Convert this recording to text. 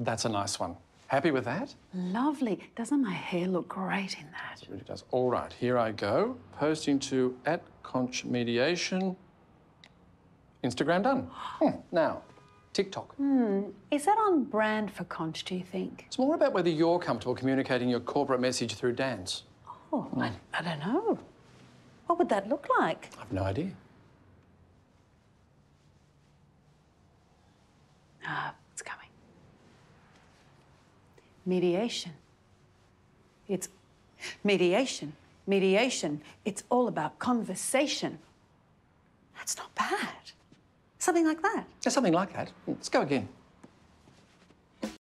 That's a nice one. Happy with that? Lovely. Doesn't my hair look great in that? It really does. All right, here I go. Posting to @ConchMediation. Instagram done. Now, TikTok. Is that on brand for Conch, do you think? It's more about whether you're comfortable communicating your corporate message through dance. Oh, I don't know. What would that look like? I've no idea. It's coming. Mediation. It's mediation, mediation. It's all about conversation. That's not bad. Something like that. Yeah, something like that. Let's go again.